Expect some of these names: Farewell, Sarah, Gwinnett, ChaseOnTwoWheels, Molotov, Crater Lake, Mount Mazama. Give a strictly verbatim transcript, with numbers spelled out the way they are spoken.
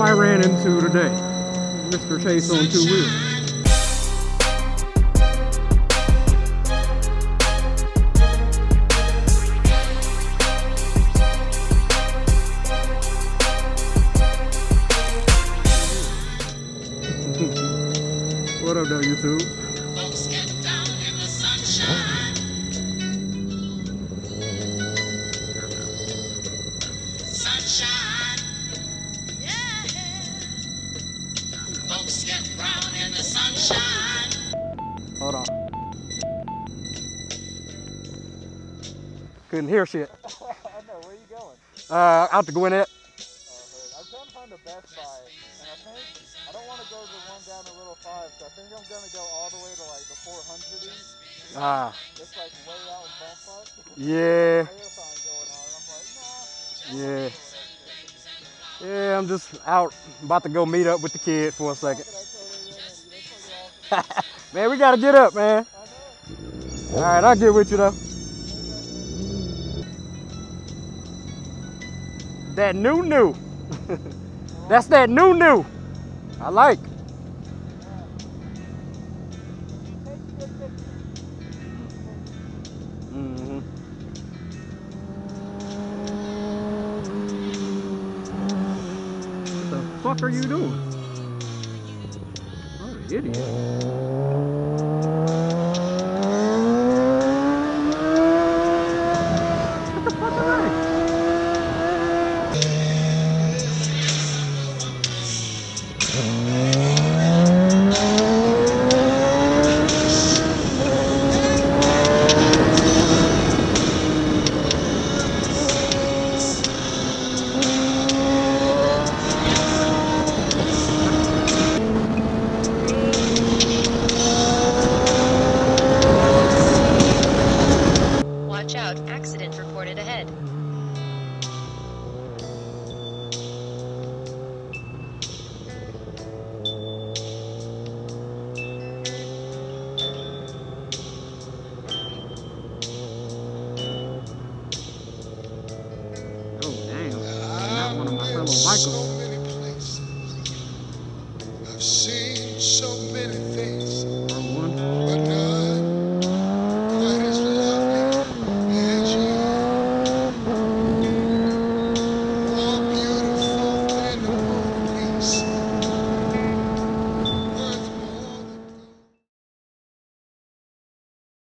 who I ran into today, Mister Chase on Two Wheels. What up, though, YouTube? Folks get down in the sunshine. Sunshine. Yeah. Folks get brown in the sunshine. Hold on. Couldn't hear shit. I know. Where are you going? Uh, out to Gwinnett. I'm trying to find a Best Buy, and I think I don't want to go to the one down to Little Five, so I think I'm gonna go all the way to like the four hundred s. Ah. It's like way out in Bump Up. Yeah. Yeah. Yeah, I'm just out, about to go meet up with the kid for a second. Man, we gotta get up, man. All right, I'll get with you though. That new new. That's that new new. I like. Mm-hmm. What the fuck are you doing? What an idiot.